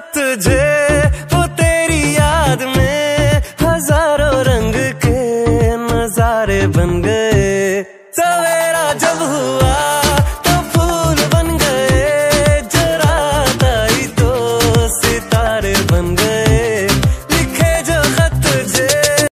तुझे।